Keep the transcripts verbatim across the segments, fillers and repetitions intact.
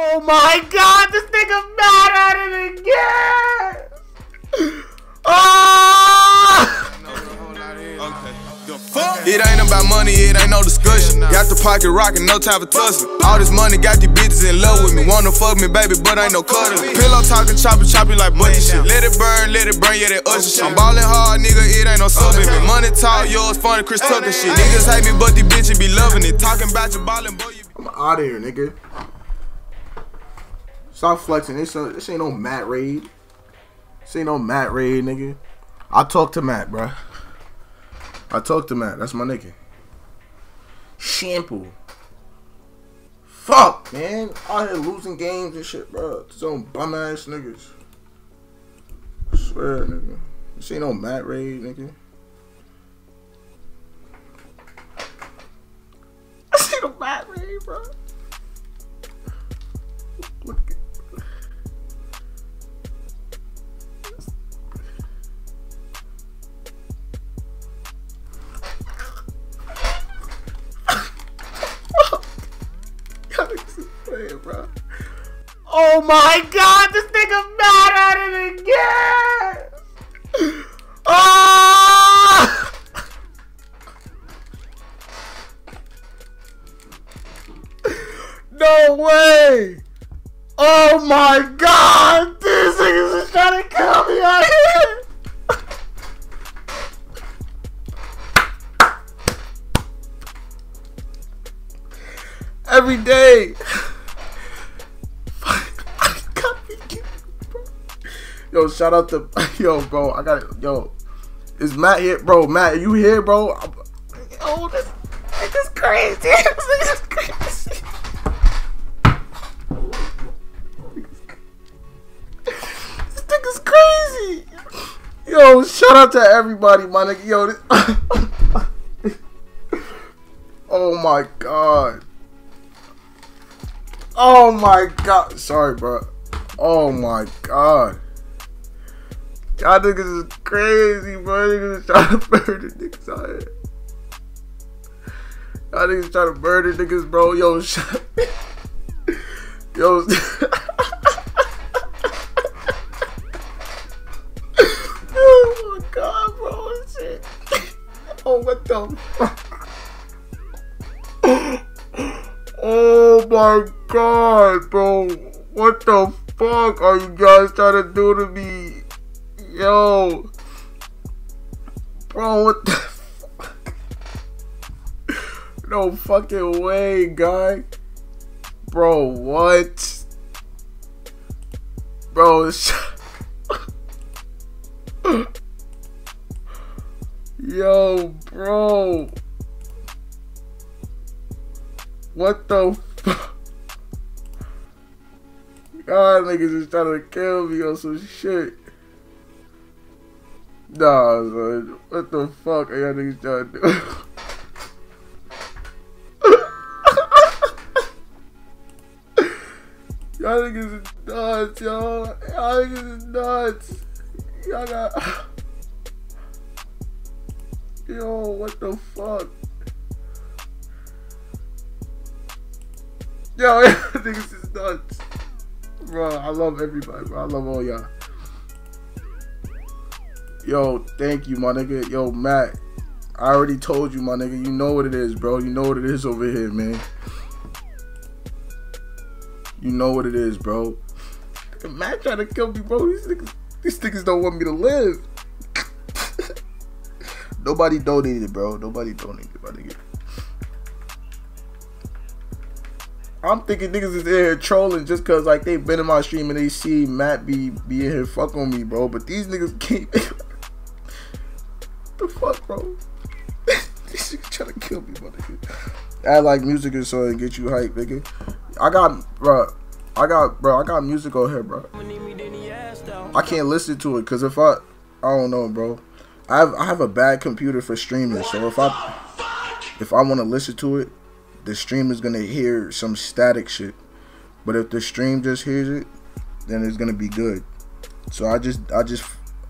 Oh my god, this nigga mad at it again! Oh! It ain't about money, it ain't no discussion. Got the pocket rockin', no time for tussling. All this money got these bitches in love with me. Wanna fuck me, baby, but ain't no cuddling. Pillow talkin', chopper, choppy like butter shit. Let it burn, let it burn, yeah, that usher shit. I'm ballin' hard, nigga, it ain't no subbing. Money talk, yours funny, Chris Tucker shit. Niggas hate me, but these bitches be loving it. Talking about your ballin', boy, you I'm outta here, nigga. Stop flexing. This, uh, this ain't no Matt Raid. This ain't no Matt Raid, nigga. I talked to Matt, bruh. I talked to Matt. That's my nigga. Shampoo. Fuck, man. Out here losing games and shit, bruh. These own bum ass niggas. I swear, nigga. This ain't no Matt Raid, nigga. This ain't no Matt Raid, bruh. Oh my god, this nigga mad at it again! Oh! No way! Oh my god! These niggas is trying to kill me out here! Every day! Yo, shout out to yo, bro. I got it. Yo, is Matt here, bro? Matt, you here, bro? I'm, yo, this, this is crazy. This is crazy. This nigga's crazy. Yo, shout out to everybody, my nigga. Yo, this, oh my god. Oh my god. Sorry, bro. Oh my god. Y'all niggas is crazy, bro. Niggas is trying to murder niggas out here. Y'all niggas trying to murder niggas, bro. Yo, shut Yo. Oh my god, bro. Shit. Oh, what the fuck? Oh my god, bro. What the fuck are you guys trying to do to me? Yo, bro, what the fuck? No fucking way, guy. Bro, what? Bro, sh yo, bro. What the fuck? God, niggas is trying to kill me on some shit. Nah, son. What the fuck are y'all niggas trying to do? Y'all niggas is nuts, y'all. Y'all niggas is nuts. Y'all got... Yo, what the fuck? Yo, y'all niggas is nuts. Bro, I love everybody, bro. I love all y'all. Yo, thank you, my nigga. Yo, Matt, I already told you, my nigga. You know what it is, bro. You know what it is over here, man. You know what it is, bro. Matt trying to kill me, bro. These niggas, these niggas don't want me to live. Nobody donated, bro. Nobody donated, my nigga. I'm thinking niggas is in here trolling just cause like they been in my stream and they see Matt be, be in here fuck on me, bro. But these niggas can't. The fuck, bro? These niggas trying to kill me, motherfucker. Add like music or something and get you hype, nigga. I got, bro. I got, bro. I got music on here, bro. I can't listen to it, cause if I, I don't know, bro. I have, I have a bad computer for streaming, so if I, if I want to listen to it, the stream is gonna hear some static shit. But if the stream just hears it, then it's gonna be good. So I just, I just.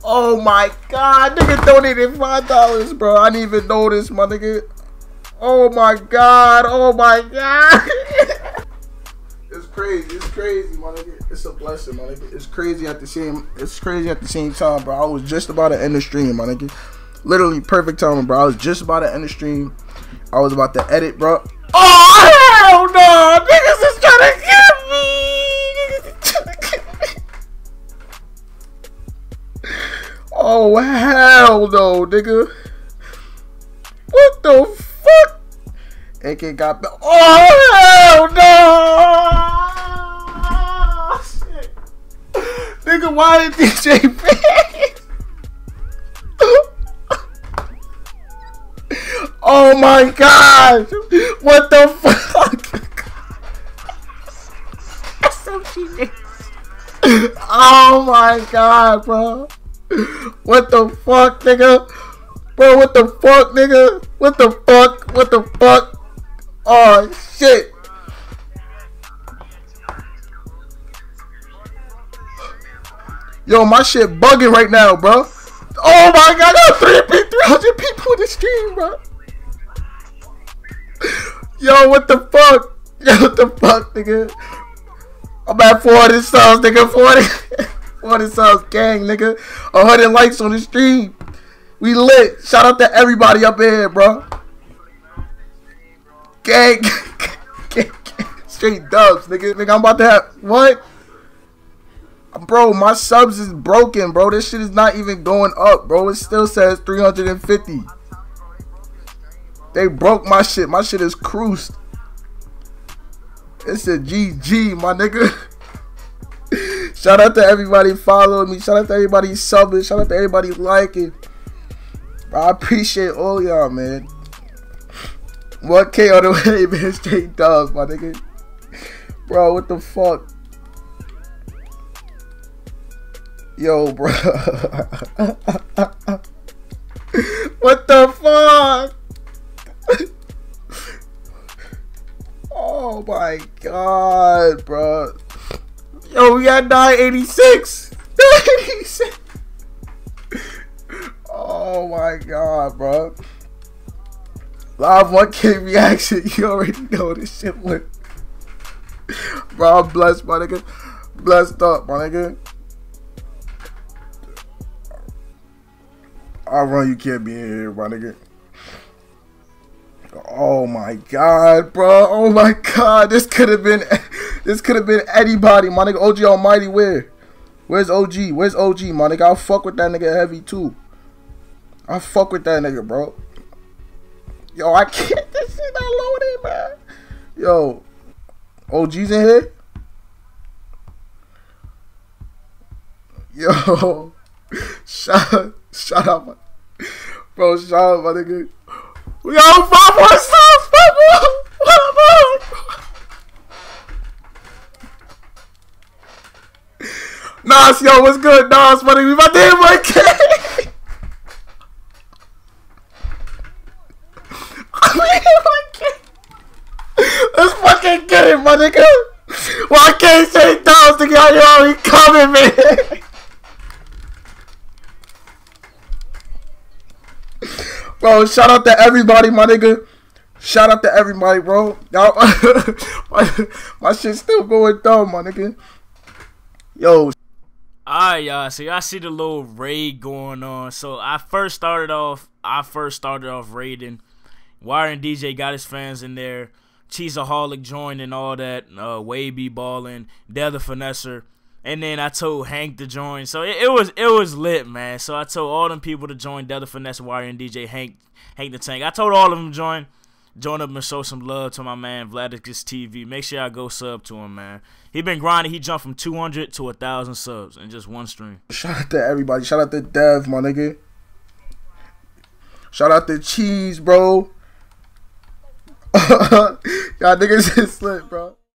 Oh my god, nigga donated five dollars, bro. I didn't even notice, my nigga. Oh my god, oh my god. It's crazy. It's crazy, my nigga. It's a blessing, my nigga. It's crazy at the same. It's crazy at the same time, bro. I was just about to end the stream, my nigga. Literally perfect timing, bro. I was just about to end the stream. I was about to edit, bro. Oh hell no! Niggas is trying to get me. Niggas is trying to get me. Oh hell no, nigga. What the fuck? A K got back. Oh hell no! Shit. Nigga, why did D J Fizz? Oh my god! What the fuck? That's so cheating. Oh my god, bro. What the fuck, nigga? Bro, what the fuck, nigga? What the fuck? What the fuck? Oh, shit. Yo, my shit bugging right now, bro. Oh, my God. There are three hundred people in the stream, bro. Yo, what the fuck? Yo, what the fuck, nigga? I'm at forty subs, nigga. forty, forty subs, gang, nigga. one hundred likes on the stream. We lit. Shout out to everybody up in here, bro. Gang, gang, gang. Straight dubs, nigga. Nigga, I'm about to have what? Bro, my subs is broken, bro. This shit is not even going up, bro. It still says three hundred fifty. They broke my shit. My shit is cruised. It's a G G, my nigga. Shout out to everybody following me. Shout out to everybody subbing. Shout out to everybody liking. I appreciate all y'all, man. one K on the way, man. Straight dubs, my nigga. Bro, what the fuck? Yo, bro. What the fuck? Oh my god, bro. Yo, we got nine eighty-six. nine eighty-six. Oh my god, bro. Live one K reaction. You already know this shit went. Bro, I'm blessed, my nigga. Blessed up, my nigga. I run, you can't be in here, my nigga. Oh my god, bro. Oh my god. This could have been this could have been anybody, my nigga. O G Almighty, where? Where's O G? Where's O G, my nigga? I'll fuck with that nigga heavy too. I fuck with that nigga, bro. Yo, I can't. This shit not loaded, man. Yo, O G's in here? Yo, shout out, shout out, my, bro, shout out, my nigga. We got five more subs, five more. What up, Nas, yo, what's good, Nas, my nigga? We about to hit my kid. Let's fucking get it, my nigga. Why can't say those nigga? You already coming, man. Bro, shout out to everybody, my nigga. Shout out to everybody, bro. Y'all, my, my shit still going down, my nigga. Yo. Alright, y'all, so y'all see the little raid going on. So I first started off I first started off raiding. YrnDj got his fans in there. Cheeseaholic joined and all that. Uh, Way B balling. DevThaFinesser. And then I told Hank to join. So it, it was it was lit, man. So I told all them people to join. DevThaFinesser, YrnDj, Hank, Hank the Tank. I told all of them to join. Join up and show some love to my man VladicusTV. Make sure y'all go sub to him, man. He been grinding. He jumped from two hundred to one thousand subs in just one stream. Shout out to everybody. Shout out to Dev, my nigga. Shout out to Cheese, bro. Y'all niggas is slick, bro.